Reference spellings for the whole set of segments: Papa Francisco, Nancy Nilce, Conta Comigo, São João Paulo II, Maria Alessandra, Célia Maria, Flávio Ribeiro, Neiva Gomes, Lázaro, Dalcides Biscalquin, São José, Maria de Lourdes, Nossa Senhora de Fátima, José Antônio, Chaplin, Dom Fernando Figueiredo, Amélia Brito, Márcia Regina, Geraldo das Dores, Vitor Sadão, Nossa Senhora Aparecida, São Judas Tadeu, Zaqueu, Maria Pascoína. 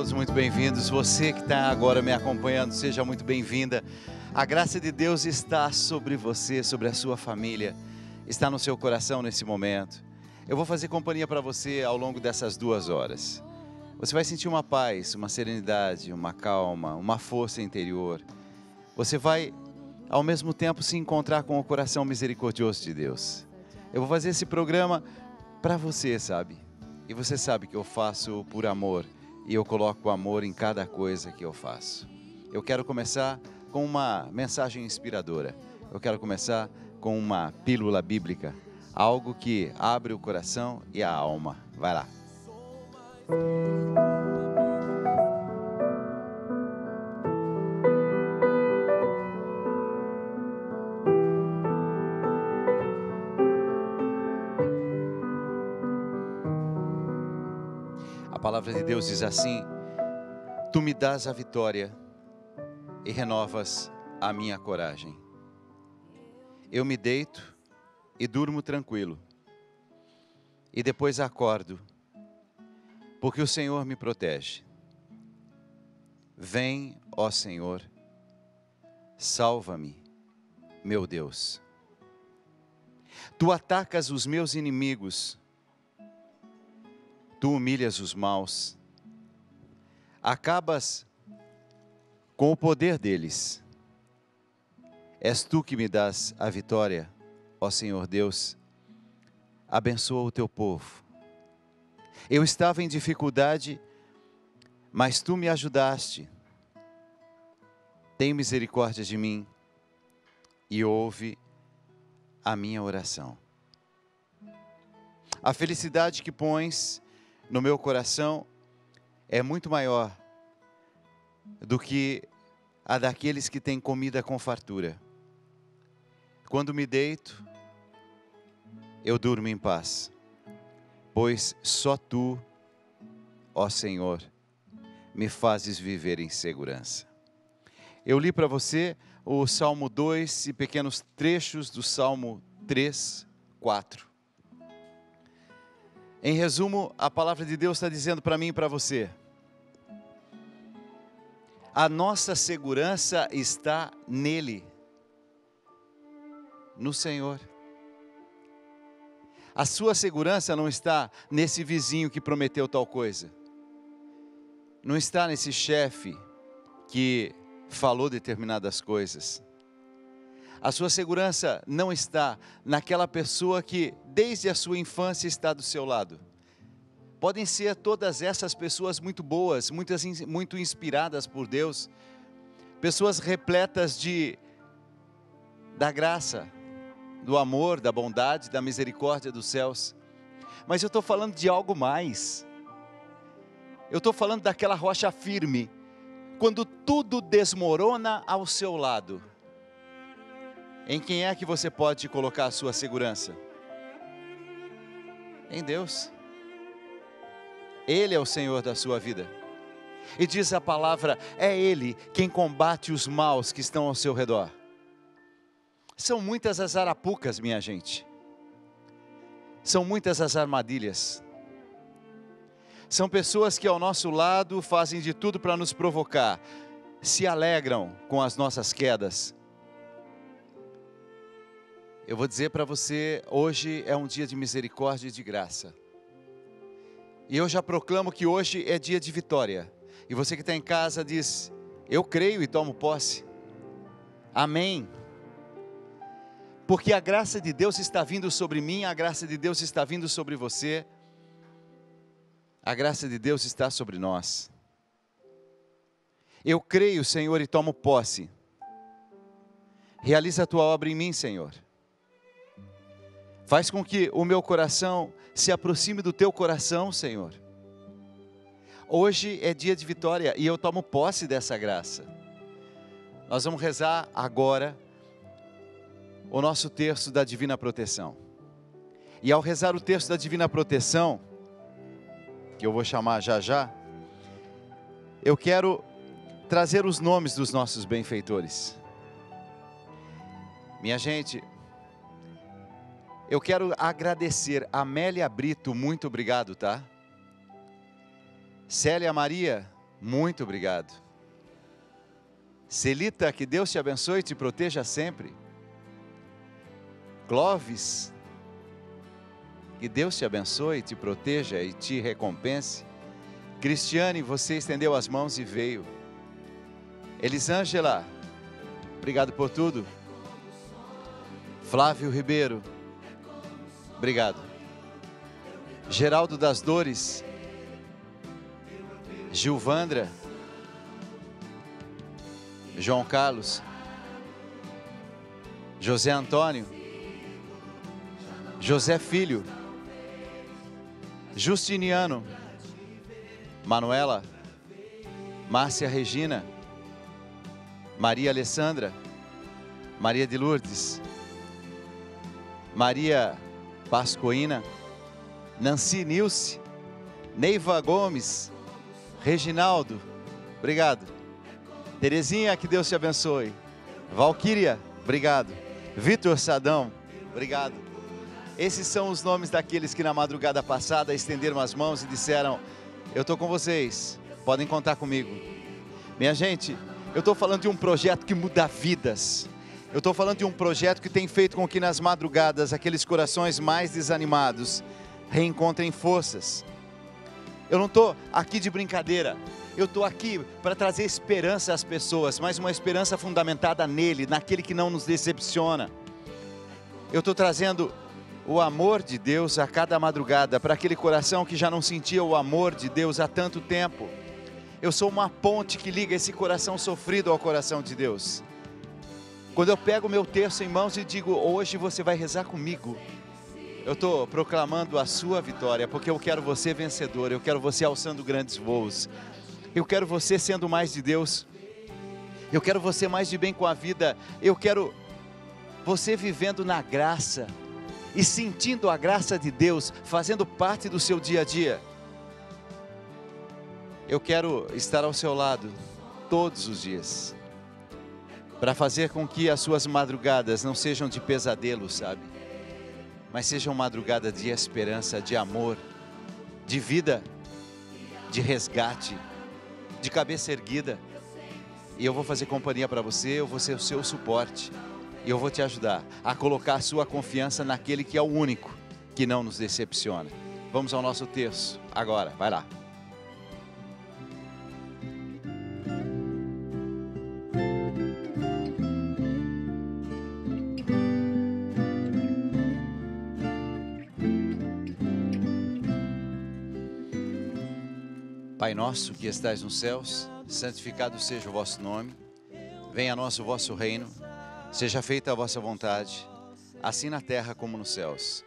todos muito bem-vindos. Você que está agora me acompanhando, seja muito bem-vinda. A graça de Deus está sobre você, sobre a sua família, está no seu coração nesse momento. Eu vou fazer companhia para você ao longo dessas 2 horas. Você vai sentir uma paz, uma serenidade, uma calma, uma força interior. Você vai, ao mesmo tempo, se encontrar com o coração misericordioso de Deus. Eu vou fazer esse programa para você, sabe? E você sabe que eu faço por amor, e eu coloco o amor em cada coisa que eu faço. Eu quero começar com uma mensagem inspiradora. Eu quero começar com uma pílula bíblica, algo que abre o coração e a alma. Vai lá. A palavra de Deus diz assim: Tu me dás a vitória e renovas a minha coragem. Eu me deito e durmo tranquilo, e depois acordo, porque o Senhor me protege. Vem, ó Senhor, salva-me, meu Deus. Tu atacas os meus inimigos, tu humilhas os maus, acabas com o poder deles. És tu que me dás a vitória, ó Senhor Deus. Abençoa o teu povo. Eu estava em dificuldade, mas tu me ajudaste. Tem misericórdia de mim e ouve a minha oração. A felicidade que pões no meu coração é muito maior do que a daqueles que têm comida com fartura. Quando me deito, eu durmo em paz, pois só tu, ó Senhor, me fazes viver em segurança. Eu li para você o Salmo 2 e pequenos trechos do Salmo 3, 4. Em resumo, a palavra de Deus está dizendo para mim e para você: a nossa segurança está nele, no Senhor. A sua segurança não está nesse vizinho que prometeu tal coisa, não está nesse chefe que falou determinadas coisas. A sua segurança não está naquela pessoa que desde a sua infância está do seu lado. Podem ser todas essas pessoas muito boas, muito inspiradas por Deus, pessoas repletas da graça, do amor, da bondade, da misericórdia dos céus. Mas eu estou falando de algo mais. Eu estou falando daquela rocha firme, quando tudo desmorona ao seu lado. Em quem é que você pode colocar a sua segurança? Em Deus. Ele é o Senhor da sua vida. E diz a palavra, é Ele quem combate os maus que estão ao seu redor. São muitas as arapucas, minha gente. São muitas as armadilhas. São pessoas que ao nosso lado fazem de tudo para nos provocar. Se alegram com as nossas quedas. Eu vou dizer para você, hoje é um dia de misericórdia e de graça. E eu já proclamo que hoje é dia de vitória. E você que está em casa diz, eu creio e tomo posse. Amém. Porque a graça de Deus está vindo sobre mim, a graça de Deus está vindo sobre você. A graça de Deus está sobre nós. Eu creio, Senhor, e tomo posse. Realiza a tua obra em mim, Senhor. Faz com que o meu coração se aproxime do teu coração, Senhor. Hoje é dia de vitória e eu tomo posse dessa graça. Nós vamos rezar agora o nosso terço da Divina Proteção. E ao rezar o terço da Divina Proteção, que eu vou chamar já já, eu quero trazer os nomes dos nossos benfeitores. Minha gente, eu quero agradecer a Amélia Brito, muito obrigado, tá? Célia Maria, Muito obrigado. Celita, que Deus te abençoe e te proteja sempre. Clóvis, que Deus te abençoe, te proteja e te recompense. Cristiane, você estendeu as mãos e veio. Elisângela, obrigado por tudo. Flávio Ribeiro, obrigado. Geraldo das Dores, Gilvandra, João Carlos, José Antônio, José Filho, Justiniano, Manuela, Márcia Regina, Maria Alessandra, Maria de Lourdes, Maria Pascoína, Nancy Nilce, Neiva Gomes, Reginaldo, obrigado. Terezinha, que Deus te abençoe. Valquíria, obrigado. Vitor Sadão, obrigado. Esses são os nomes daqueles que na madrugada passada estenderam as mãos e disseram: eu estou com vocês, podem contar comigo. Minha gente, eu estou falando de um projeto que muda vidas. Eu estou falando de um projeto que tem feito com que nas madrugadas aqueles corações mais desanimados reencontrem forças. Eu não estou aqui de brincadeira, eu estou aqui para trazer esperança às pessoas, mas uma esperança fundamentada nele, naquele que não nos decepciona. Eu estou trazendo o amor de Deus a cada madrugada, para aquele coração que já não sentia o amor de Deus há tanto tempo. Eu sou uma ponte que liga esse coração sofrido ao coração de Deus. Quando eu pego o meu terço em mãos e digo: hoje você vai rezar comigo, eu estou proclamando a sua vitória, porque eu quero você vencedor, eu quero você alçando grandes voos, eu quero você sendo mais de Deus, eu quero você mais de bem com a vida, eu quero você vivendo na graça e sentindo a graça de Deus, fazendo parte do seu dia a dia. Eu quero estar ao seu lado todos os dias, para fazer com que as suas madrugadas não sejam de pesadelo, sabe? Mas sejam madrugadas de esperança, de amor, de vida, de resgate, de cabeça erguida. E eu vou fazer companhia para você, eu vou ser o seu suporte, e eu vou te ajudar a colocar a sua confiança naquele que é o único, que não nos decepciona. Vamos ao nosso terço agora, vai lá. Pai nosso que estais nos céus, santificado seja o vosso nome, venha a nós o vosso reino, seja feita a vossa vontade, assim na terra como nos céus.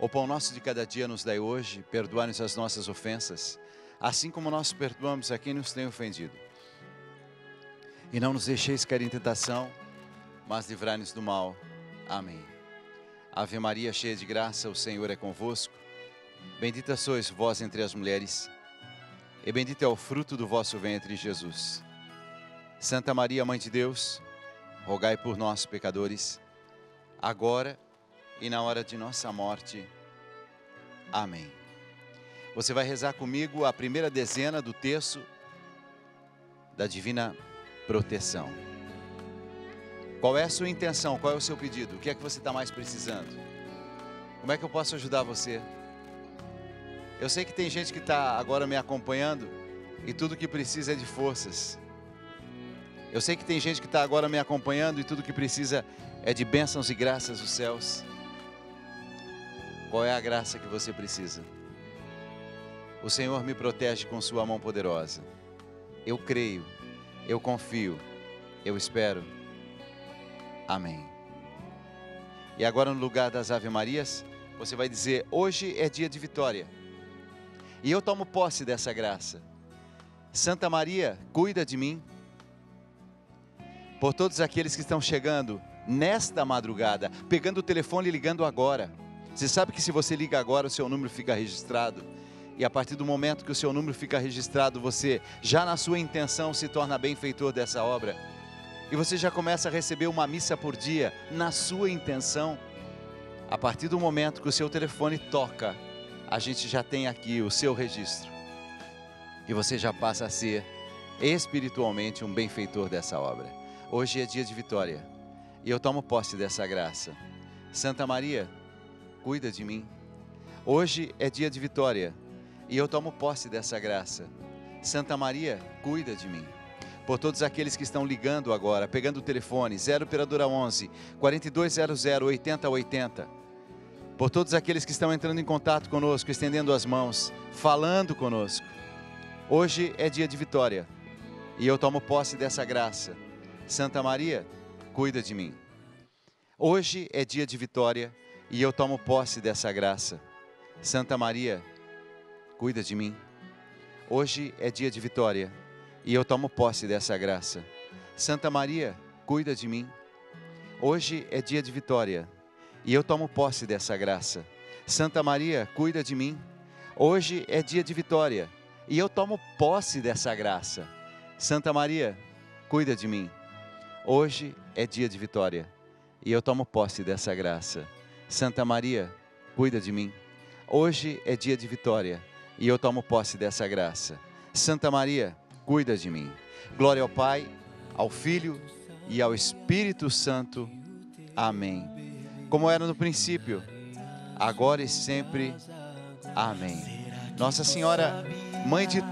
O pão nosso de cada dia nos dai hoje, perdoai-nos as nossas ofensas, assim como nós perdoamos a quem nos tem ofendido. E não nos deixeis cair em tentação, mas livrai-nos do mal. Amém. Ave Maria, cheia de graça, o Senhor é convosco, bendita sois vós entre as mulheres, e bendito é o fruto do vosso ventre, Jesus. Santa Maria, Mãe de Deus, rogai por nós, pecadores, agora e na hora de nossa morte. Amém. Você vai rezar comigo a primeira dezena do terço da Divina Proteção. Qual é a sua intenção? Qual é o seu pedido? O que é que você está mais precisando? Como é que eu posso ajudar você? Eu sei que tem gente que está agora me acompanhando e tudo que precisa é de forças. Eu sei que tem gente que está agora me acompanhando e tudo que precisa é de bênçãos e graças dos céus. Qual é a graça que você precisa? O Senhor me protege com sua mão poderosa. Eu creio, eu confio, eu espero. Amém. E agora, no lugar das Ave Marias, você vai dizer: hoje é dia de vitória. E eu tomo posse dessa graça. Santa Maria, cuida de mim. Por todos aqueles que estão chegando nesta madrugada, pegando o telefone e ligando agora. Você sabe que se você liga agora, o seu número fica registrado. E a partir do momento que o seu número fica registrado, você já na sua intenção se torna benfeitor dessa obra. E você já começa a receber uma missa por dia, na sua intenção. A partir do momento que o seu telefone toca, a gente já tem aqui o seu registro e você já passa a ser espiritualmente um benfeitor dessa obra. Hoje é dia de vitória e eu tomo posse dessa graça. Santa Maria, cuida de mim. Hoje é dia de vitória e eu tomo posse dessa graça. Santa Maria, cuida de mim. Por todos aqueles que estão ligando agora, pegando o telefone, 0 operadora 11, 4200 8080. Por todos aqueles que estão entrando em contato conosco, estendendo as mãos, falando conosco. Hoje é dia de vitória e eu tomo posse dessa graça. Santa Maria, cuida de mim. Hoje é dia de vitória e eu tomo posse dessa graça. Santa Maria, cuida de mim. Hoje é dia de vitória e eu tomo posse dessa graça. Santa Maria, cuida de mim. Hoje é dia de vitória e eu tomo posse dessa graça. Santa Maria, cuida de mim. Hoje é dia de vitória e eu tomo posse dessa graça. Santa Maria, cuida de mim. Hoje é dia de vitória e eu tomo posse dessa graça. Santa Maria, cuida de mim. Hoje é dia de vitória e eu tomo posse dessa graça. Santa Maria, cuida de mim. Glória ao Pai, ao Filho e ao Espírito Santo. Amém. Como era no princípio, agora e sempre. Amém. Nossa Senhora, Mãe de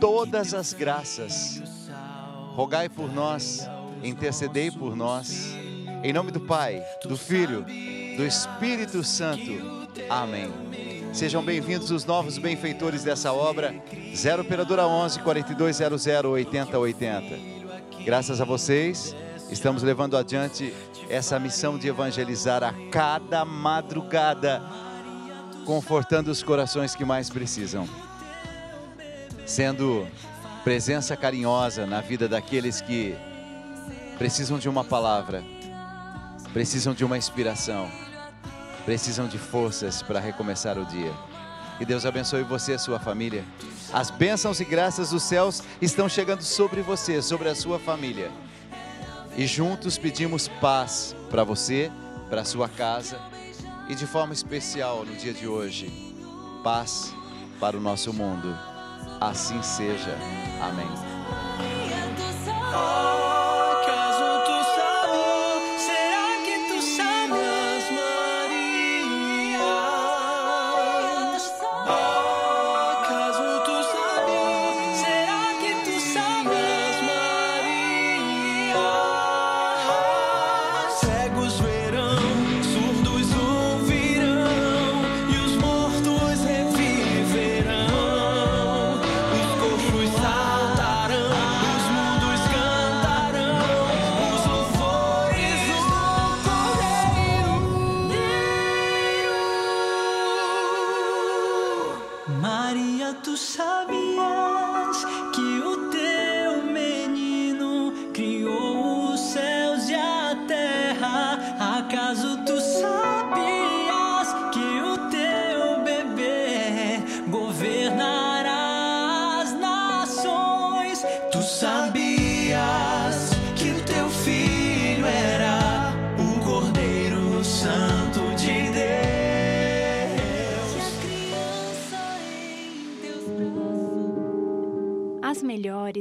todas as graças, rogai por nós, intercedei por nós. Em nome do Pai, do Filho, do Espírito Santo. Amém. Sejam bem-vindos os novos benfeitores dessa obra. 0 operadora 11 4200 8080. Graças a vocês, estamos levando adiante essa missão de evangelizar a cada madrugada, confortando os corações que mais precisam, sendo presença carinhosa na vida daqueles que precisam de uma palavra, precisam de uma inspiração, precisam de forças para recomeçar o dia. Que Deus abençoe você e sua família. As bênçãos e graças dos céus estão chegando sobre você, sobre a sua família. E juntos pedimos paz para você, para a sua casa e de forma especial no dia de hoje, paz para o nosso mundo. Assim seja. Amém.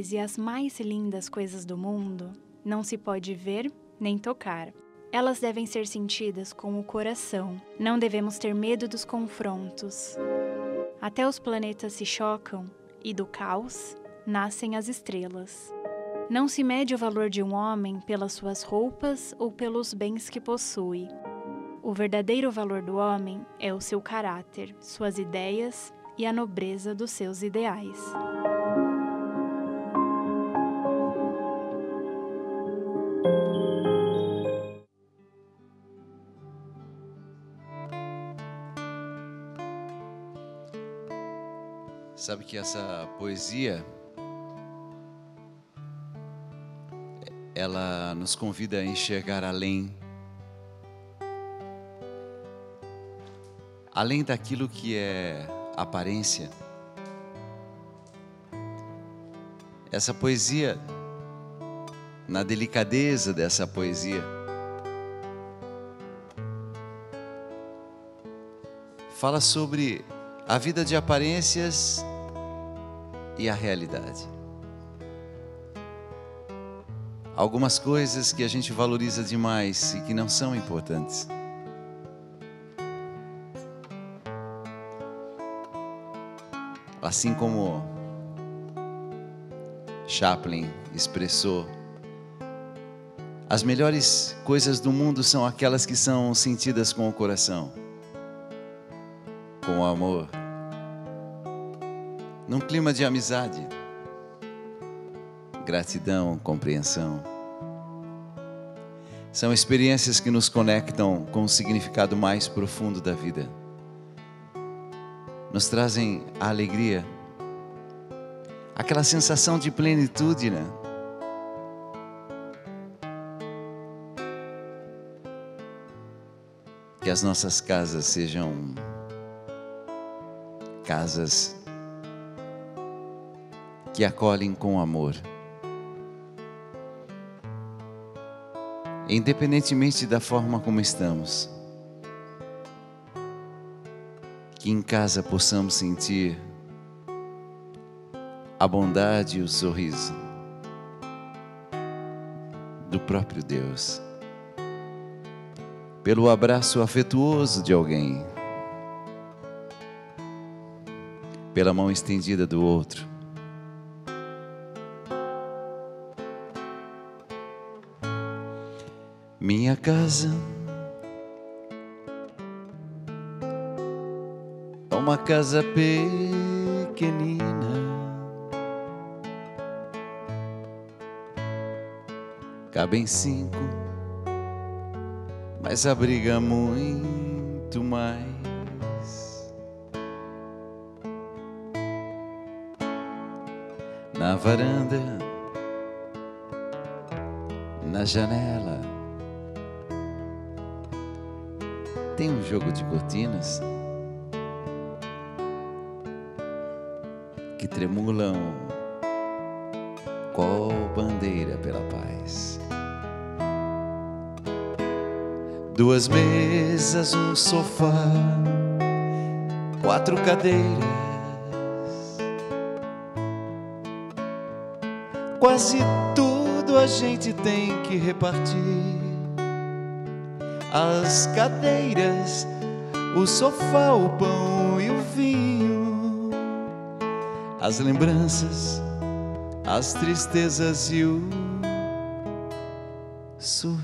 E as mais lindas coisas do mundo não se pode ver nem tocar. Elas devem ser sentidas com o coração. Não devemos ter medo dos confrontos. Até os planetas se chocam e do caos nascem as estrelas. Não se mede o valor de um homem pelas suas roupas ou pelos bens que possui. O verdadeiro valor do homem é o seu caráter, suas ideias e a nobreza dos seus ideais. Sabe que essa poesia, ela nos convida a enxergar além, além daquilo que é aparência. Essa poesia, na delicadeza dessa poesia, fala sobre a vida de aparências e a realidade. algumas coisas que a gente valoriza demais e que não são importantes. Assim como Chaplin expressou, as melhores coisas do mundo são aquelas que são sentidas com o coração, com o amor, num clima de amizade, gratidão, compreensão. São experiências que nos conectam com o significado mais profundo da vida. Nos trazem a alegria, aquela sensação de plenitude, né? Que as nossas casas sejam casas que acolhem com amor, independentemente da forma como estamos, que em casa possamos sentir a bondade e o sorriso do próprio Deus, pelo abraço afetuoso de alguém, pela mão estendida do outro. Minha casa é uma casa pequenina, cabem 5, mas abriga muito mais. Na varanda, na janela, tem um jogo de cortinas que tremulam qual bandeira pela paz. 2 mesas, um sofá, 4 cadeiras, quase tudo a gente tem que repartir. As cadeiras, o sofá, o pão e o vinho, as lembranças, as tristezas e o sorrir.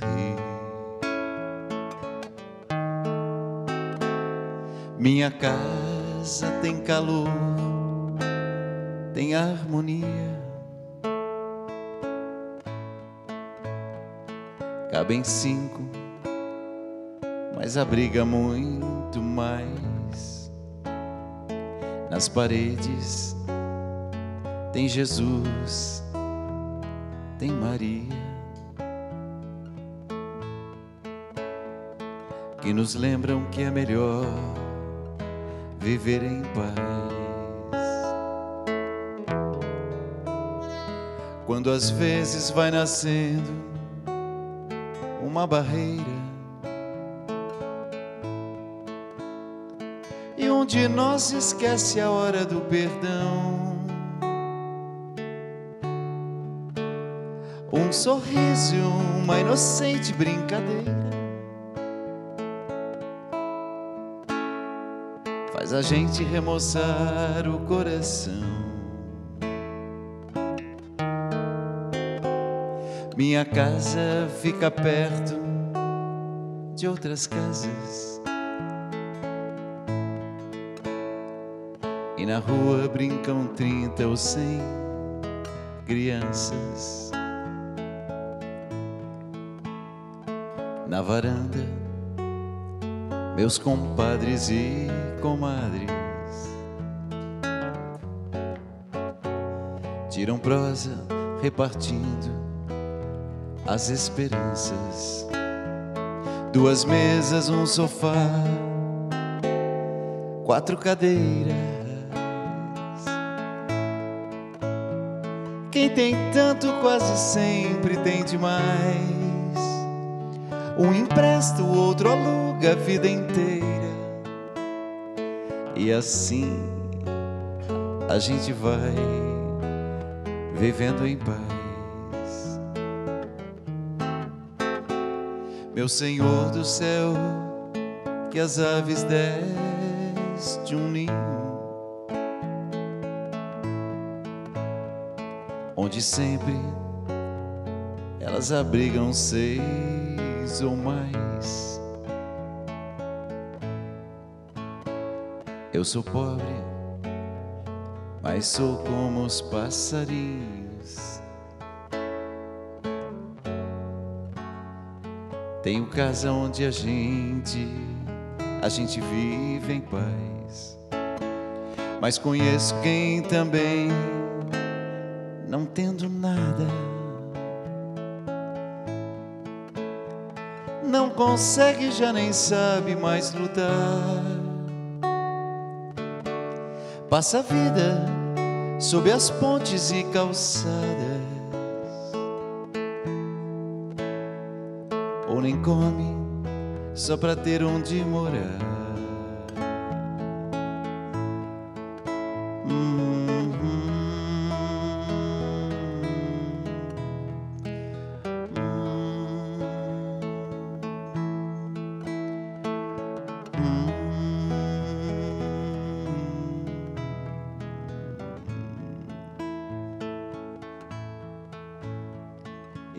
Minha casa tem calor, tem harmonia, cabem 5, mas abriga muito mais. Nas paredes tem Jesus, tem Maria, que nos lembram que é melhor viver em paz. Quando às vezes vai nascendo uma barreira e um de nós esquece a hora do perdão, um sorriso, uma inocente brincadeira faz a gente remoçar o coração. Minha casa fica perto de outras casas, e na rua brincam 30 ou 100 crianças. Na varanda, meus compadres e comadres tiram prosa repartindo as esperanças. 2 mesas, um sofá, 4 cadeiras. Quem tem tanto quase sempre tem demais. Um empresta, o outro aluga a vida inteira. E assim a gente vai vivendo em paz. meu Senhor do céu, que as aves deste um ninho, onde sempre elas abrigam seis ou mais. Eu sou pobre, mas sou como os passarinhos. Tenho casa onde a gente vive em paz, mas conheço quem também, não tendo nada, não consegue, já nem sabe mais lutar. Passa a vida sob as pontes e calçadas, ou nem come só para ter onde morar.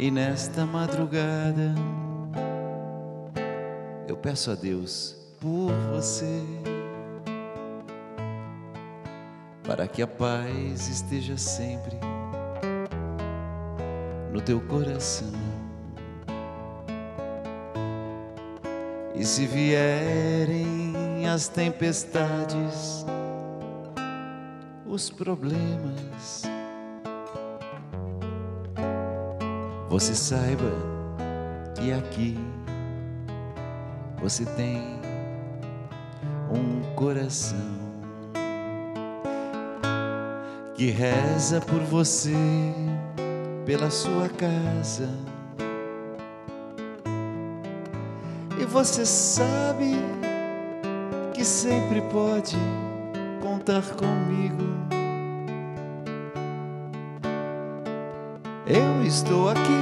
E nesta madrugada eu peço a Deus por você, para que a paz esteja sempre no teu coração. E se vierem as tempestades, os problemas, você saiba que aqui você tem um coração que reza por você, pela sua casa. E você sabe que sempre pode contar comigo. Eu estou aqui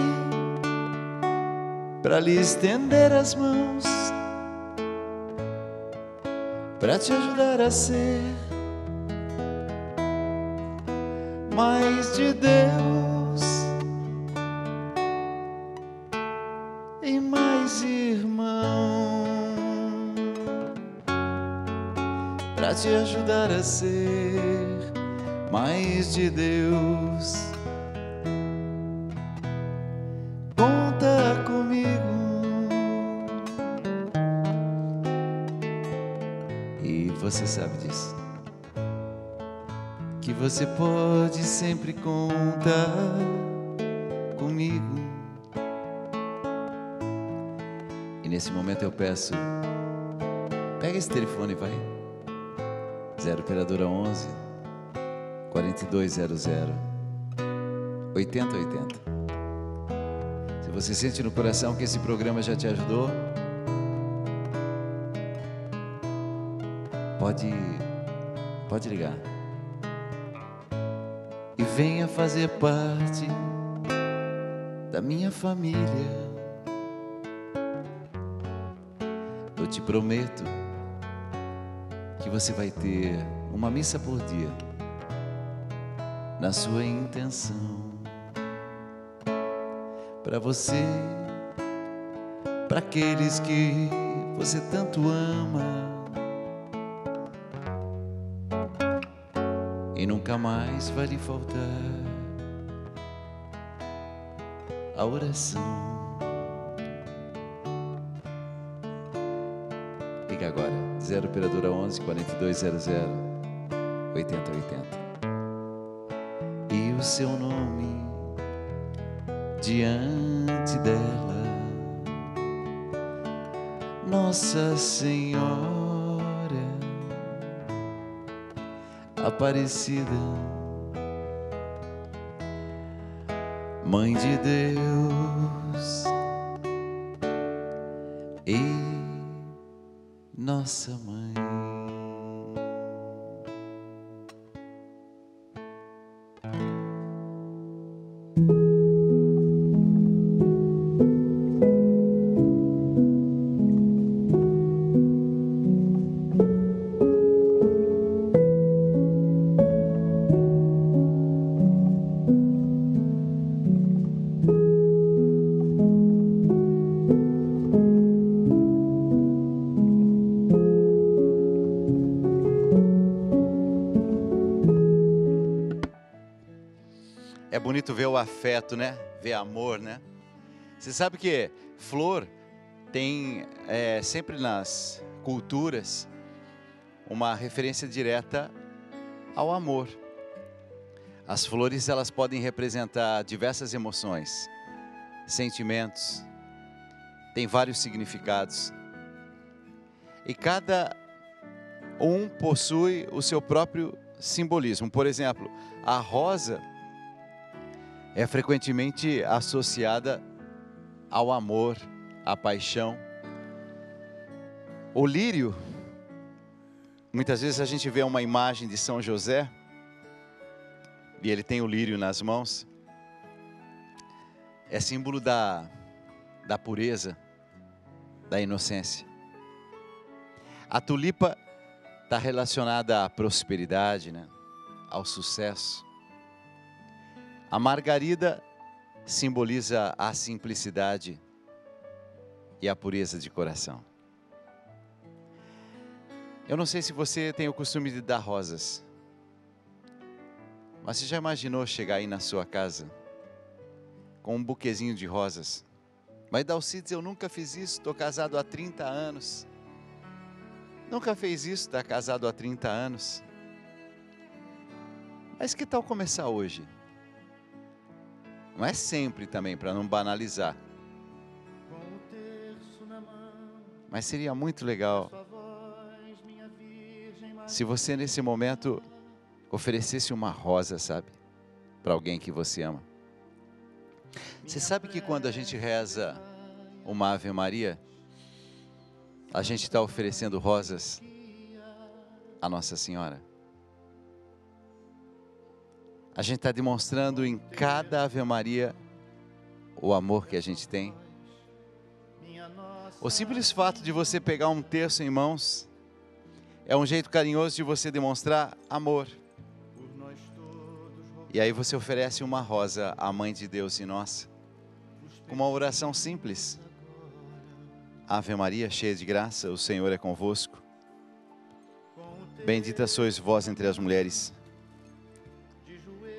para lhe estender as mãos, para te ajudar a ser mais de Deus e mais irmão, para te ajudar a ser mais de Deus. Conta comigo. Você sabe disso, que você pode sempre contar comigo. E nesse momento eu peço, pega esse telefone e vai. 0 operadora 11 4200 8080. Se você sente no coração que esse programa já te ajudou, Pode ligar e venha fazer parte da minha família. Eu te prometo que você vai ter uma missa por dia na sua intenção, para você, para aqueles que você tanto ama. E nunca mais vai lhe faltar a oração. Liga agora, 0 operadora 11 4200 8080. E o seu nome diante dela, Nossa Senhora Aparecida, Mãe de Deus e Nossa Mãe. É bonito ver o afeto, né? Ver amor, né? Você sabe que flor tem sempre nas culturas uma referência direta ao amor. As flores, elas podem representar diversas emoções, sentimentos, tem vários significados. E cada um possui o seu próprio simbolismo. Por exemplo, a rosa é frequentemente associada ao amor, à paixão. O lírio, muitas vezes a gente vê uma imagem de São José, e ele tem o lírio nas mãos, é símbolo da pureza, da inocência. A tulipa está relacionada à prosperidade, né? Ao sucesso. A margarida simboliza a simplicidade e a pureza de coração. Eu não sei se você tem o costume de dar rosas, mas você já imaginou chegar aí na sua casa com um buquezinho de rosas? Mas Dalcides, eu nunca fiz isso, estou casado há 30 anos. Nunca fez isso, está casado há 30 anos. Mas que tal começar hoje? Não é sempre também, para não banalizar. Mas seria muito legal se você nesse momento oferecesse uma rosa, sabe? Para alguém que você ama. Você sabe que quando a gente reza uma Ave Maria, a gente está oferecendo rosas à Nossa Senhora. A gente está demonstrando em cada Ave Maria o amor que a gente tem. O simples fato de você pegar um terço em mãos é um jeito carinhoso de você demonstrar amor. E aí você oferece uma rosa à Mãe de Deus e nós, com uma oração simples. Ave Maria, cheia de graça, o Senhor é convosco. Bendita sois vós entre as mulheres,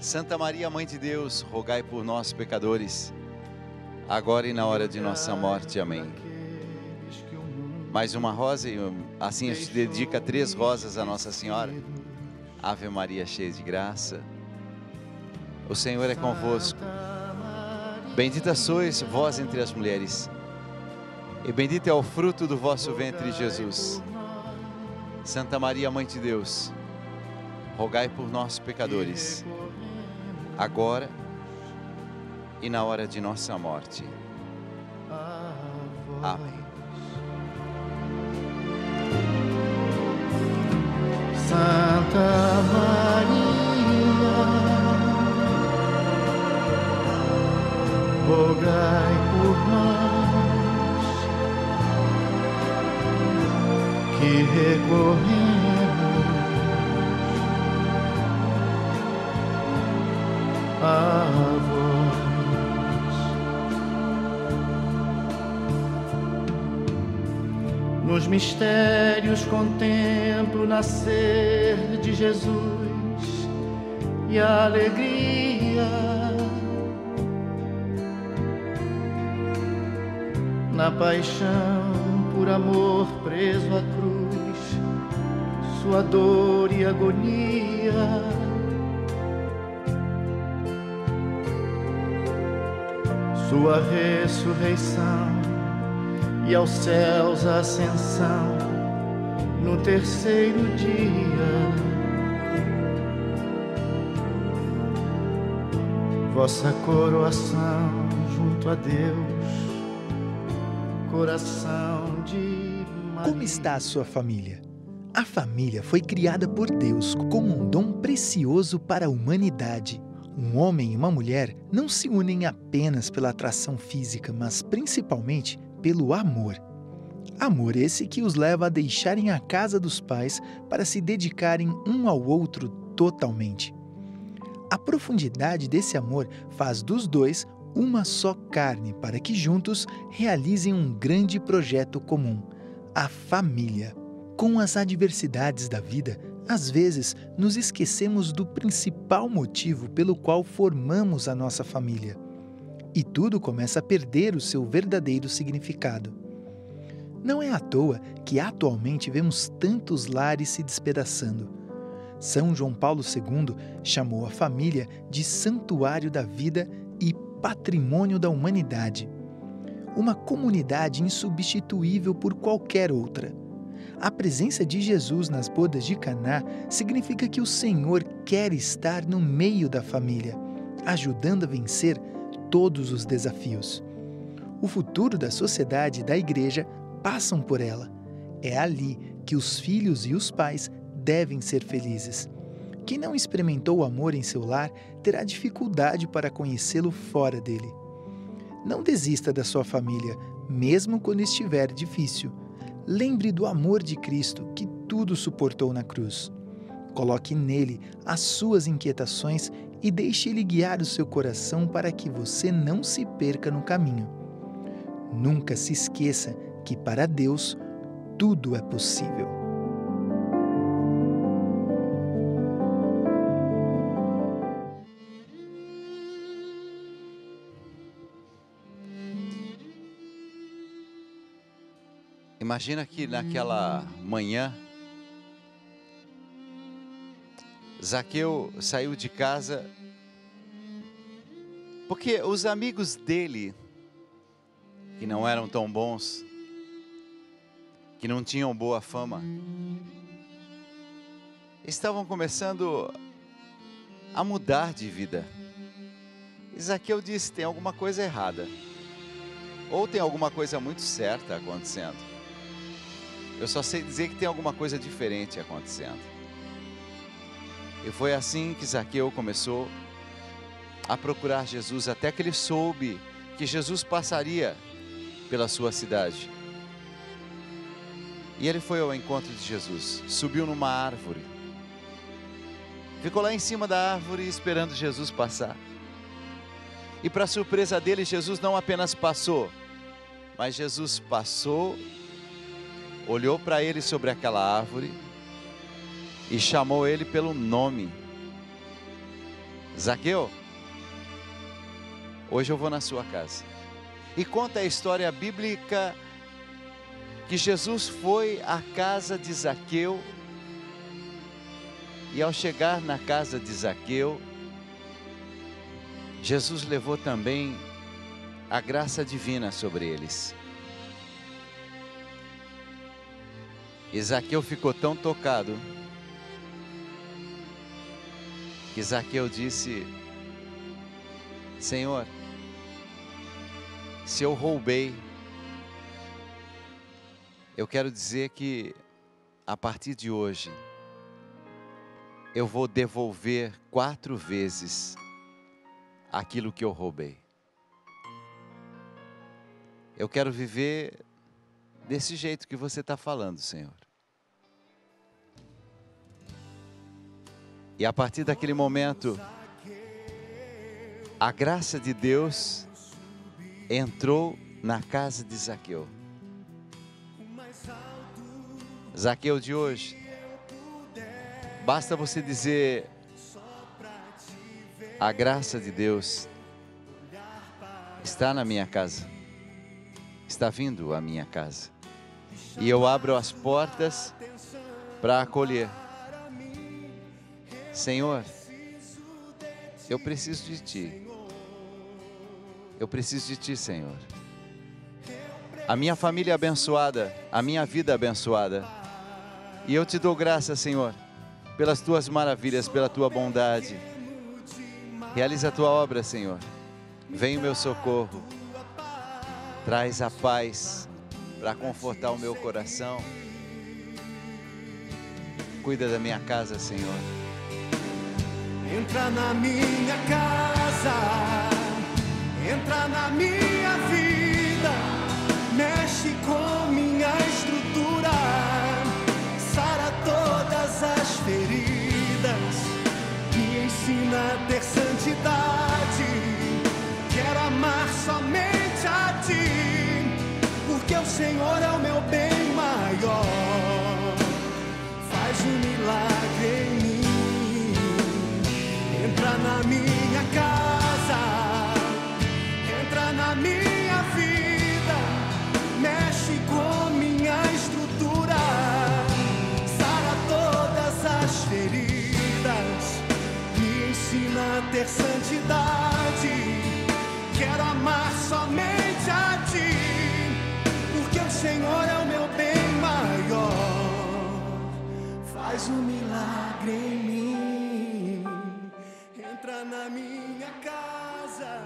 Santa Maria, Mãe de Deus, rogai por nós, pecadores, agora e na hora de nossa morte. Amém. Mais uma rosa, e assim a gente dedica 3 rosas à Nossa Senhora. Ave Maria, cheia de graça, o Senhor é convosco. Bendita sois vós entre as mulheres, e bendito é o fruto do vosso ventre, Jesus. Santa Maria, Mãe de Deus, rogai por nós, pecadores, agora e na hora de nossa morte. Amém. Santa Maria, rogai por nós, que recorremos a vós. Nos mistérios contemplo o nascer de Jesus e a alegria na paixão, por amor preso à cruz, sua dor e agonia. Sua ressurreição e aos céus a ascensão no terceiro dia. Vossa coroação junto a Deus, coração de Maria. Como está a sua família? A família foi criada por Deus como um dom precioso para a humanidade. Um homem e uma mulher não se unem apenas pela atração física, mas principalmente pelo amor. Amor esse que os leva a deixarem a casa dos pais para se dedicarem um ao outro totalmente. A profundidade desse amor faz dos dois uma só carne para que juntos realizem um grande projeto comum, a família. Com as adversidades da vida, às vezes nos esquecemos do principal motivo pelo qual formamos a nossa família. E tudo começa a perder o seu verdadeiro significado. Não é à toa que atualmente vemos tantos lares se despedaçando. São João Paulo II chamou a família de santuário da vida e patrimônio da humanidade. Uma comunidade insubstituível por qualquer outra. A presença de Jesus nas bodas de Caná significa que o Senhor quer estar no meio da família, ajudando a vencer todos os desafios. O futuro da sociedade e da Igreja passam por ela. É ali que os filhos e os pais devem ser felizes. Quem não experimentou o amor em seu lar terá dificuldade para conhecê-lo fora dele. Não desista da sua família, mesmo quando estiver difícil. Lembre do amor de Cristo que tudo suportou na cruz. Coloque nele as suas inquietações e deixe ele guiar o seu coração para que você não se perca no caminho. Nunca se esqueça que para Deus tudo é possível. Imagina que naquela manhã, Zaqueu saiu de casa porque os amigos dele, que não eram tão bons, que não tinham boa fama, estavam começando a mudar de vida. E Zaqueu disse, tem alguma coisa errada, ou tem alguma coisa muito certa acontecendo. Eu só sei dizer que tem alguma coisa diferente acontecendo. E foi assim que Zaqueu começou a procurar Jesus, até que ele soube que Jesus passaria pela sua cidade. E ele foi ao encontro de Jesus, subiu numa árvore, ficou lá em cima da árvore esperando Jesus passar. E para surpresa dele, Jesus não apenas passou, mas Jesus passou, olhou para ele sobre aquela árvore e chamou ele pelo nome. Zaqueu, hoje eu vou na sua casa. E conta a história bíblica que Jesus foi à casa de Zaqueu, e ao chegar na casa de Zaqueu, Jesus levou também a graça divina sobre eles. E Zaqueu ficou tão tocado, que Zaqueu disse, Senhor, se eu roubei, eu quero dizer que, a partir de hoje, eu vou devolver 4 vezes aquilo que eu roubei. Eu quero viver desse jeito que você está falando, Senhor. E a partir daquele momento, a graça de Deus entrou na casa de Zaqueu. Zaqueu de hoje, basta você dizer, a graça de Deus está na minha casa, está vindo à minha casa, e eu abro as portas para acolher. Senhor, eu preciso de Ti, eu preciso de Ti, Senhor. A minha família abençoada, a minha vida abençoada, e eu te dou graças, Senhor, pelas Tuas maravilhas, pela Tua bondade. Realiza a Tua obra, Senhor. Vem o meu socorro. Traz a paz para confortar o meu coração. Cuida da minha casa, Senhor. Entra na minha casa, entra na minha vida, mexe com minha estrutura, sara todas as feridas, me ensina a ter santidade. Quero amar somente a ti, porque o Senhor é o meu bem maior. Faz um milagre em mim. Entra na minha casa, entra na minha vida, mexe com minha estrutura, sara todas as feridas, me ensina a ter santidade. Quero amar somente a ti, porque o Senhor é o meu bem maior. Faz um milagre em mim. Entra na minha casa.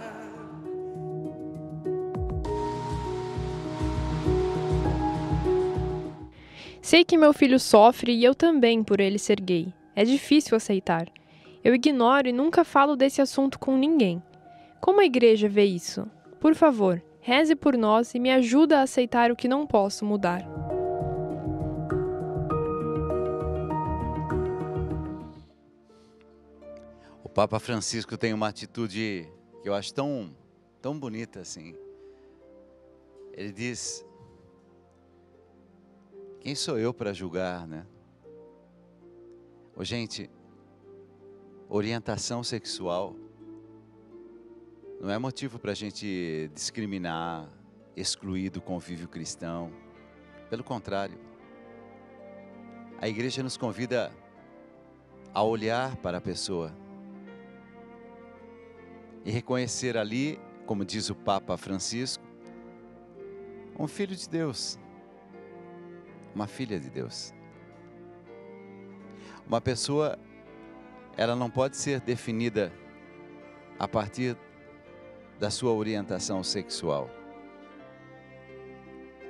Sei que meu filho sofre e eu também por ele ser gay. É difícil aceitar. Eu ignoro e nunca falo desse assunto com ninguém. Como a igreja vê isso? Por favor, reze por nós e me ajuda a aceitar o que não posso mudar. O Papa Francisco tem uma atitude que eu acho tão bonita assim. Ele diz: quem sou eu para julgar, né? Ô, gente, orientação sexual não é motivo para a gente discriminar, excluir do convívio cristão. Pelo contrário, a igreja nos convida a olhar para a pessoa e reconhecer ali, como diz o Papa Francisco, um filho de Deus, uma filha de Deus. Uma pessoa, ela não pode ser definida a partir da sua orientação sexual.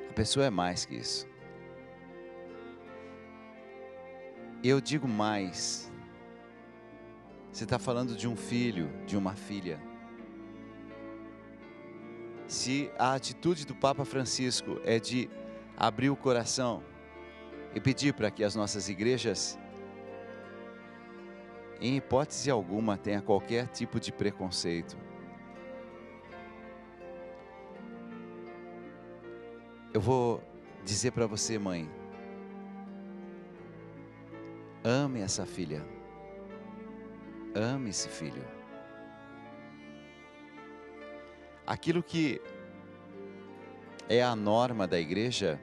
A pessoa é mais que isso. Eu digo mais. Você está falando de um filho, de uma filha. Se a atitude do Papa Francisco é de abrir o coração e pedir para que as nossas igrejas, em hipótese alguma, tenha qualquer tipo de preconceito. Eu vou dizer para você, mãe, ame essa filha. Ame esse filho. Aquilo que é a norma da igreja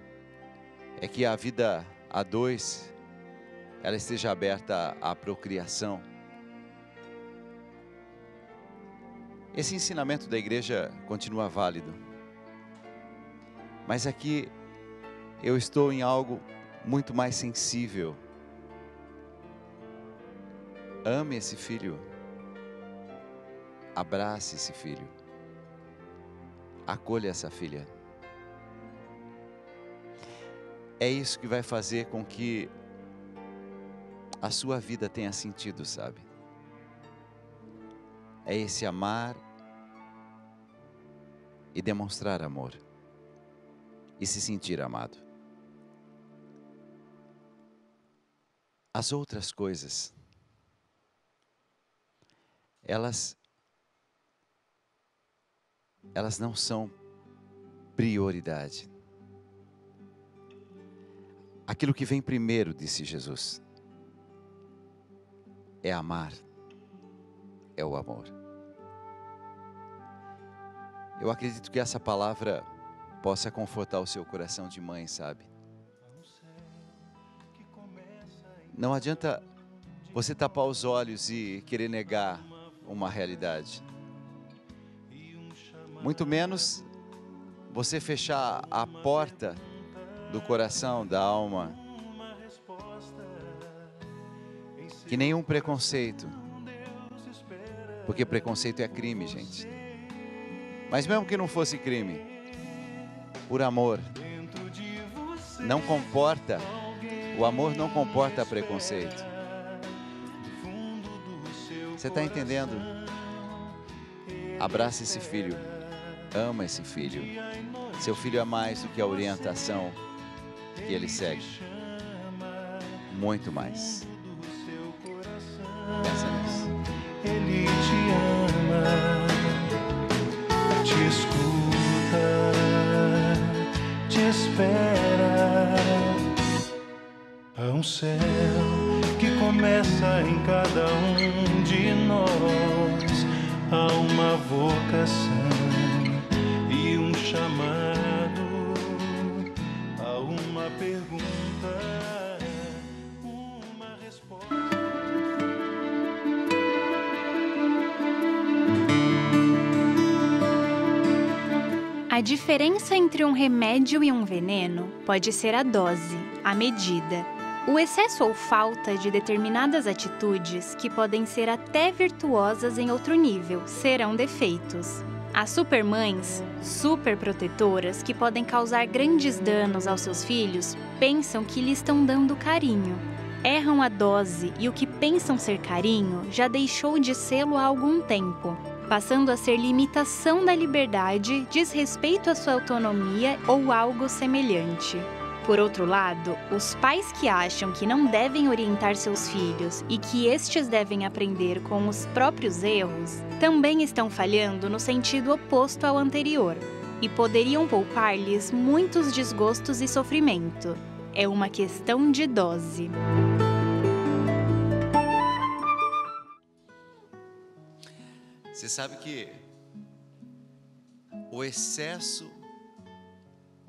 é que a vida a dois, ela esteja aberta à procriação. Esse ensinamento da igreja continua válido. Mas aqui eu estou em algo muito mais sensível. Ame esse filho, abrace esse filho, acolha essa filha. É isso que vai fazer com que a sua vida tenha sentido, sabe? É esse amar e demonstrar amor e se sentir amado. As outras coisas, elas não são prioridade. Aquilo que vem primeiro, disse Jesus, é amar, é o amor. Eu acredito que essa palavra possa confortar o seu coração de mãe, sabe? Não adianta você tapar os olhos e querer negar uma realidade. Muito menos você fechar a porta do coração, da alma. Que nenhum preconceito, porque preconceito é crime, gente. Mas mesmo que não fosse crime, por amor, não comporta, o amor não comporta preconceito. Você está entendendo? Abraça esse filho, ama esse filho. Seu filho é mais do que a orientação que ele segue. Muito mais. Pensa nisso. Ele te ama, te escuta, te espera. Há um céu que começa em cada um de nós. Há uma vocação e um chamado. Há uma pergunta. A diferença entre um remédio e um veneno pode ser a dose, a medida, o excesso ou falta de determinadas atitudes que podem ser até virtuosas em outro nível, serão defeitos. Há supermães, superprotetoras que podem causar grandes danos aos seus filhos, pensam que lhe estão dando carinho. Erram a dose e o que pensam ser carinho já deixou de sê-lo há algum tempo, passando a ser limitação da liberdade, desrespeito à sua autonomia ou algo semelhante. Por outro lado, os pais que acham que não devem orientar seus filhos e que estes devem aprender com os próprios erros, também estão falhando no sentido oposto ao anterior, e poderiam poupar-lhes muitos desgostos e sofrimento. É uma questão de dose. Você sabe que o excesso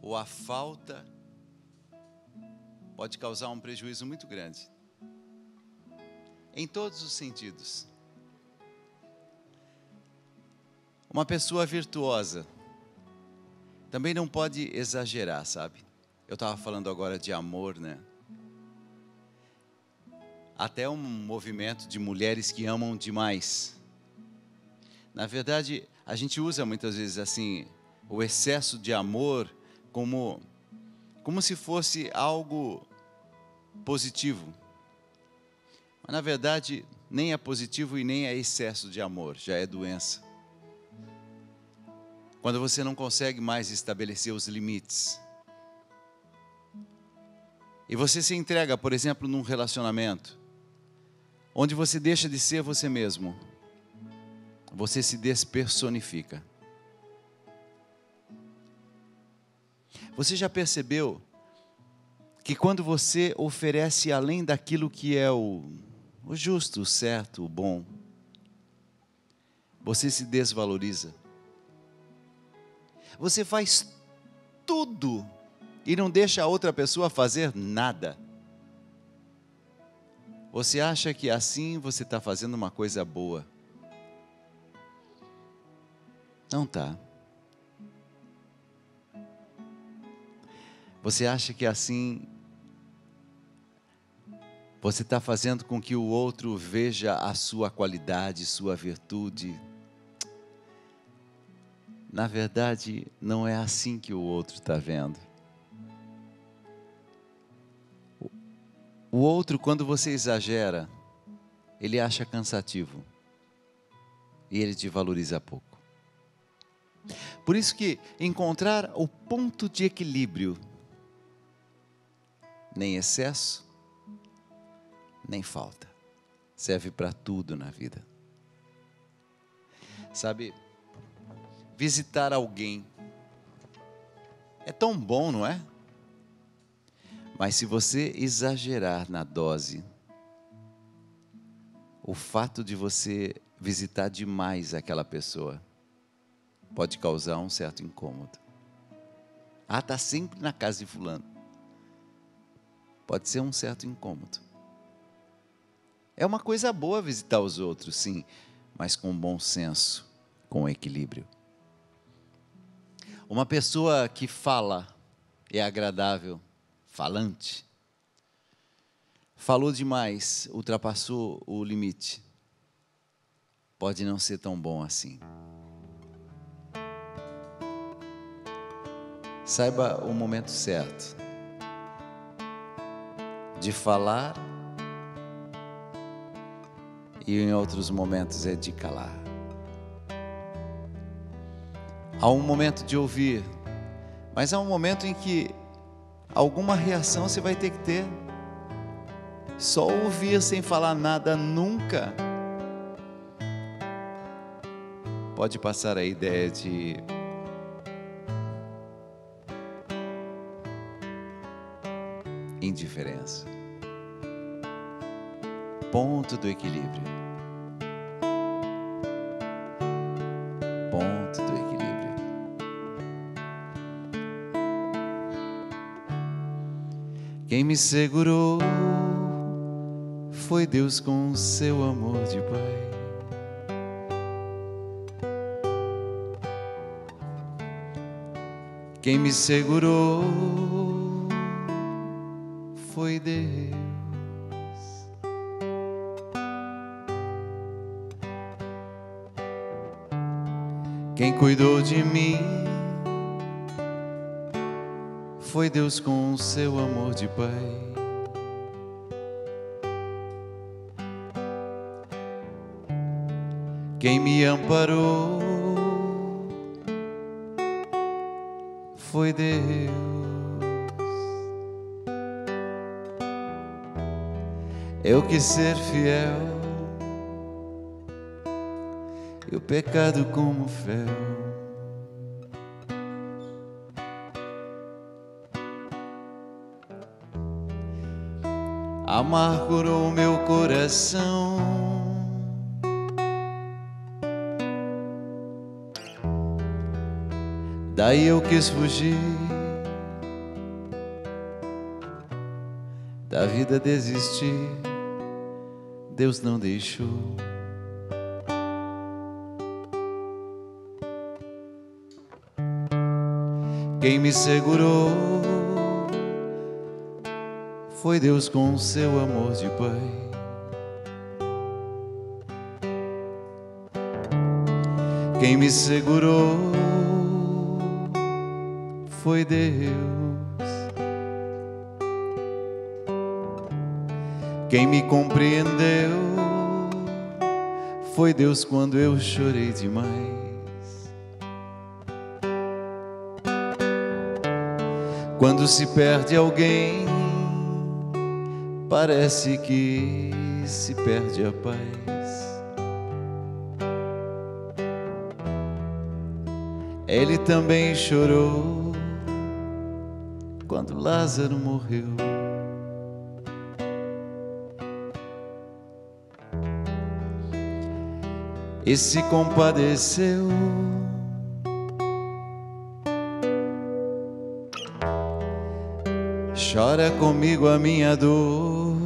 ou a falta pode causar um prejuízo muito grande, em todos os sentidos. Uma pessoa virtuosa também não pode exagerar, sabe? Eu estava falando agora de amor, né? Até um movimento de mulheres que amam demais. Na verdade, a gente usa muitas vezes assim, o excesso de amor como se fosse algo positivo. Mas na verdade, nem é positivo e nem é excesso de amor, já é doença. Quando você não consegue mais estabelecer os limites. E você se entrega, por exemplo, num relacionamento, onde você deixa de ser você mesmo. Você se despersonifica. Você já percebeu que quando você oferece além daquilo que é o justo, o certo, o bom, você se desvaloriza. Você faz tudo e não deixa a outra pessoa fazer nada. Você acha que assim você está fazendo uma coisa boa. Não tá. Você acha que assim você está fazendo com que o outro veja a sua qualidade, sua virtude? Na verdade, não é assim que o outro está vendo. O outro, quando você exagera, ele acha cansativo e ele te valoriza pouco. Por isso que encontrar o ponto de equilíbrio, nem excesso, nem falta, serve para tudo na vida. Sabe, visitar alguém é tão bom, não é? Mas se você exagerar na dose, o fato de você visitar demais aquela pessoa pode causar um certo incômodo. Ah, está sempre na casa de fulano. Pode ser um certo incômodo. É uma coisa boa visitar os outros, sim, mas com bom senso, com equilíbrio. Uma pessoa que fala é agradável, falante. Falou demais, ultrapassou o limite. Pode não ser tão bom assim. Saiba o momento certo de falar e em outros momentos é de calar. Há um momento de ouvir, mas há um momento em que alguma reação você vai ter que ter. Só ouvir sem falar nada nunca. Pode passar a ideia de indiferença. Ponto do equilíbrio. Ponto do equilíbrio. Quem me segurou foi Deus com seu amor de Pai. Quem me segurou foi Deus. Quem cuidou de mim foi Deus com seu amor de Pai. Quem me amparou foi Deus. Eu quis ser fiel e o pecado como fel. Amargurou meu coração, daí eu quis fugir, da vida desistir, Deus não deixou. Quem me segurou foi Deus com seu amor de Pai. Quem me segurou foi Deus. Quem me compreendeu foi Deus quando eu chorei demais. Quando se perde alguém, parece que se perde a paz. Ele também chorou quando Lázaro morreu. E se compadeceu, chora comigo a minha dor,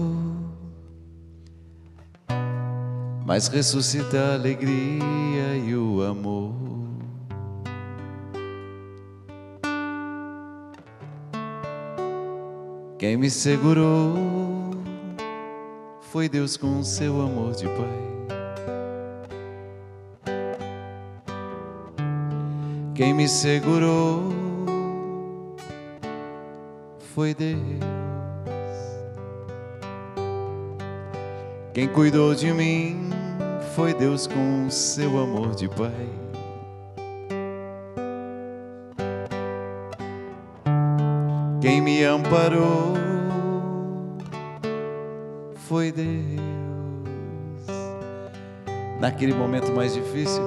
mas ressuscita a alegria e o amor. Quem me segurou foi Deus com seu amor de Pai. Quem me segurou foi Deus. Quem cuidou de mim foi Deus com seu amor de Pai. Quem me amparou foi Deus. Naquele momento mais difícil,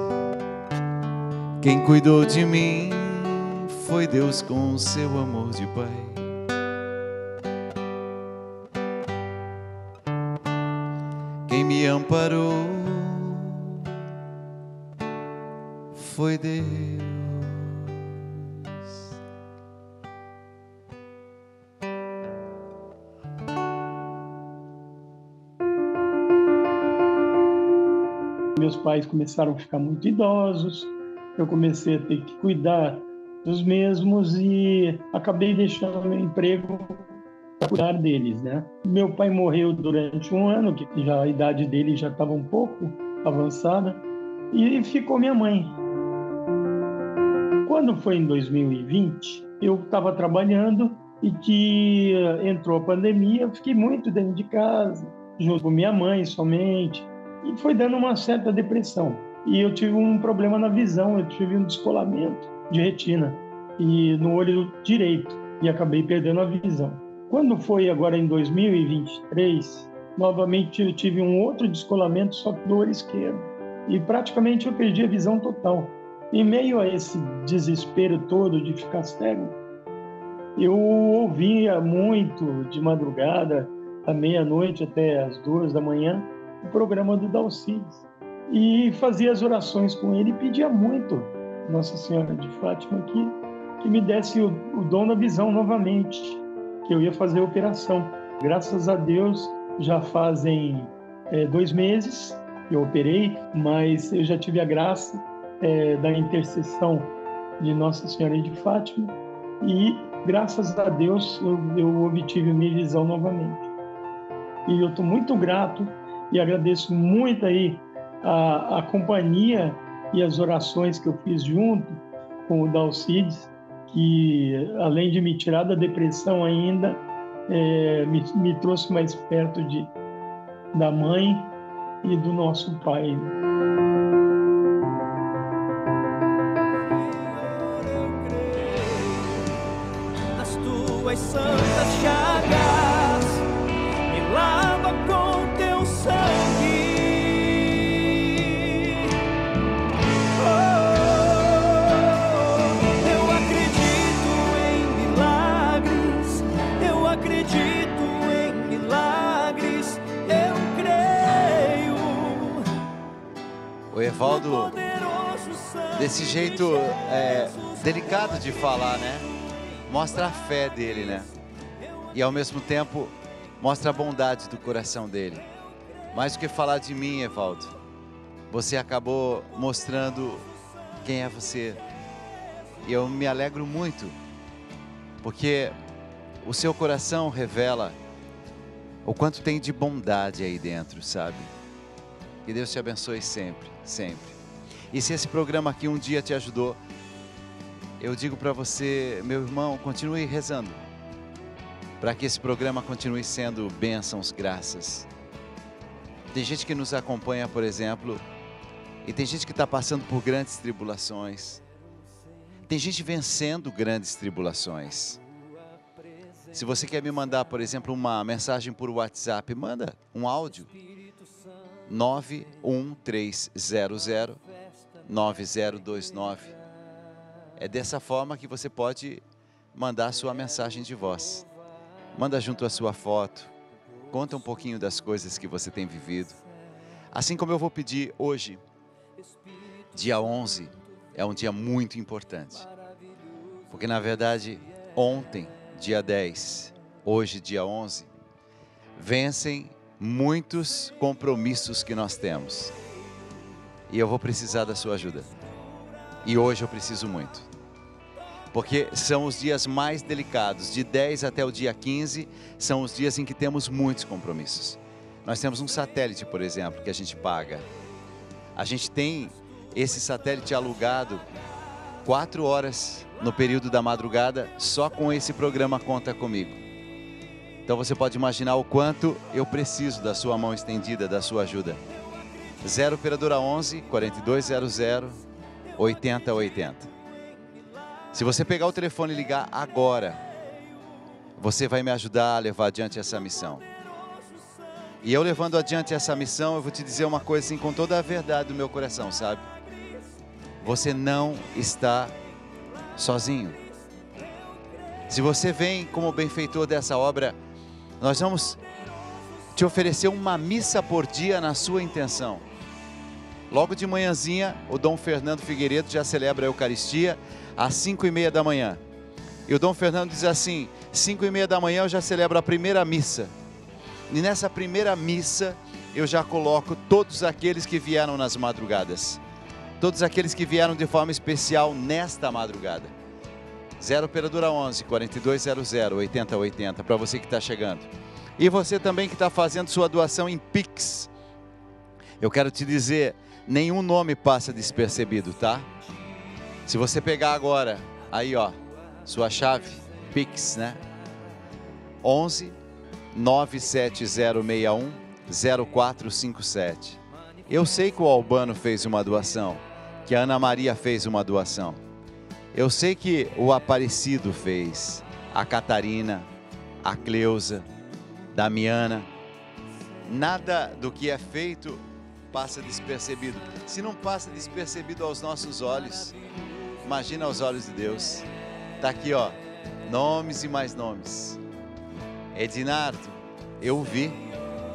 quem cuidou de mim foi Deus com o seu amor de Pai. Quem me amparou foi Deus. Meus pais começaram a ficar muito idosos, eu comecei a ter que cuidar dos mesmos e acabei deixando meu emprego para cuidar deles, né? Meu pai morreu durante um ano, que já a idade dele já estava um pouco avançada, e ficou minha mãe. Quando foi em 2020, eu estava trabalhando e que entrou a pandemia, eu fiquei muito dentro de casa, junto com minha mãe somente. e foi dando uma certa depressão. E eu tive um problema na visão, eu tive um descolamento de retina e no olho direito e acabei perdendo a visão. Quando foi agora em 2023, novamente eu tive um outro descolamento só do olho esquerdo e praticamente eu perdi a visão total. Em meio a esse desespero todo de ficar cego, eu ouvia muito de madrugada, à meia-noite até às 2 da manhã, o programa do Dalcides. E fazia as orações com ele e pedia muito Nossa Senhora de Fátima que me desse o dom da visão novamente, que eu ia fazer a operação. Graças a Deus, já fazem 2 meses que eu operei, mas eu já tive a graça da intercessão de Nossa Senhora de Fátima e, graças a Deus, eu obtive minha visão novamente. E eu estou muito grato e agradeço muito aí a companhia e as orações que eu fiz junto com o Dalcides, que além de me tirar da depressão ainda, me trouxe mais perto da mãe e do nosso pai. As tuas santas chagas me lava com teu sangue. O Evaldo, desse jeito delicado de falar, né? Mostra a fé dele, né? E ao mesmo tempo, mostra a bondade do coração dele. Mais do que falar de mim, Evaldo, você acabou mostrando quem é você. E eu me alegro muito, porque o seu coração revela o quanto tem de bondade aí dentro, sabe? Que Deus te abençoe sempre, sempre. E se esse programa aqui um dia te ajudou, eu digo para você, meu irmão, continue rezando, para que esse programa continue sendo bênçãos, graças. Tem gente que nos acompanha, por exemplo, e tem gente que está passando por grandes tribulações. Tem gente vencendo grandes tribulações. Se você quer me mandar, por exemplo, uma mensagem por WhatsApp, manda um áudio. 91300 9029. É dessa forma que você pode mandar a sua mensagem de voz. Manda junto a sua foto, conta um pouquinho das coisas que você tem vivido. Assim como eu vou pedir hoje, dia 11, é um dia muito importante. Porque na verdade, ontem, dia 10, hoje, dia 11, vencem muitos compromissos que nós temos. E eu vou precisar da sua ajuda. E hoje eu preciso muito. Porque são os dias mais delicados. De 10 até o dia 15 são os dias em que temos muitos compromissos. Nós temos um satélite, por exemplo, que a gente paga. A gente tem esse satélite alugado 4 horas no período da madrugada só com esse programa Conta Comigo. Então você pode imaginar o quanto eu preciso da sua mão estendida, da sua ajuda. 0 Operadora 11 4200 8080. Se você pegar o telefone e ligar agora, você vai me ajudar a levar adiante essa missão. E eu levando adiante essa missão, eu vou te dizer uma coisa assim, com toda a verdade do meu coração, sabe? Você não está sozinho. Se você vem como benfeitor dessa obra, nós vamos te oferecer uma missa por dia na sua intenção. Logo de manhãzinha, o Dom Fernando Figueiredo já celebra a Eucaristia às 5:30 da manhã. E o Dom Fernando diz assim, 5:30 da manhã eu já celebro a primeira missa. E nessa primeira missa, eu já coloco todos aqueles que vieram nas madrugadas. Todos aqueles que vieram de forma especial nesta madrugada. 0 Operadora 11 4200 8080 para você que está chegando. E você também que está fazendo sua doação em Pix. Eu quero te dizer, nenhum nome passa despercebido, tá? Se você pegar agora, aí ó, sua chave, Pix, né? 11 97061 0457. Eu sei que o Albano fez uma doação, que a Ana Maria fez uma doação. Eu sei que o Aparecido fez, a Catarina, a Cleusa, Damiana. Nada do que é feito passa despercebido. Se não passa despercebido aos nossos olhos, imagina aos olhos de Deus. Está aqui, ó, nomes e mais nomes. Edinardo, eu vi.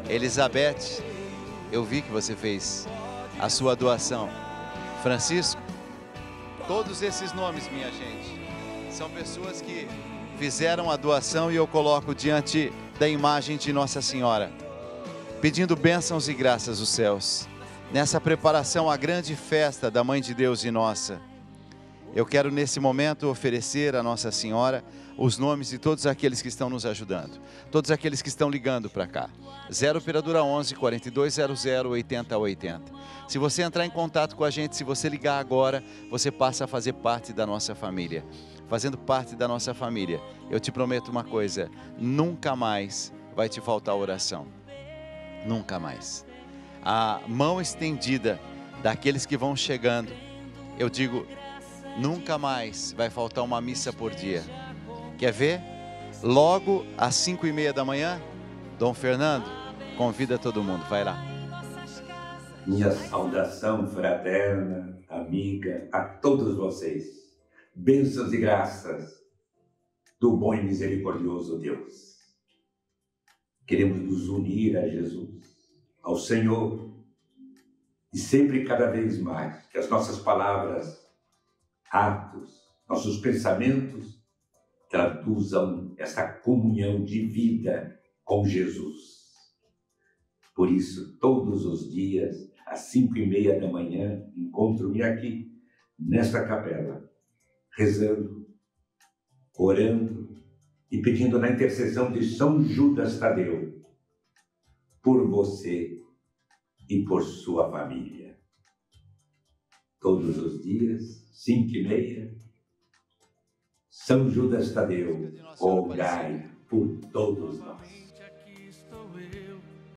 Elizabeth, eu vi que você fez a sua doação. Francisco, todos esses nomes, minha gente, são pessoas que fizeram a doação e eu coloco diante da imagem de Nossa Senhora, pedindo bênçãos e graças aos céus. Nessa preparação à grande festa da Mãe de Deus e Nossa, eu quero nesse momento oferecer a Nossa Senhora os nomes de todos aqueles que estão nos ajudando, todos aqueles que estão ligando para cá, 0 operadora 11 4200 8080. Se você entrar em contato com a gente, se você ligar agora, você passa a fazer parte da nossa família. Fazendo parte da nossa família, eu te prometo uma coisa, nunca mais vai te faltar oração, nunca mais. A mão estendida daqueles que vão chegando, eu digo, nunca mais vai faltar uma missa por dia. Quer ver? Logo às 5:30 da manhã, Dom Fernando convida todo mundo. Vai lá. Minha saudação fraterna, amiga, a todos vocês. Bênçãos e graças do bom e misericordioso Deus. Queremos nos unir a Jesus, ao Senhor, e sempre cada vez mais que as nossas palavras, atos, nossos pensamentos traduzam essa comunhão de vida com Jesus. Por isso, todos os dias, às 5:30 da manhã, encontro-me aqui, nesta capela, rezando, orando e pedindo na intercessão de São Judas Tadeu, por você e por sua família. Todos os dias, 5:30, São Judas Tadeu, rogai por todos nós.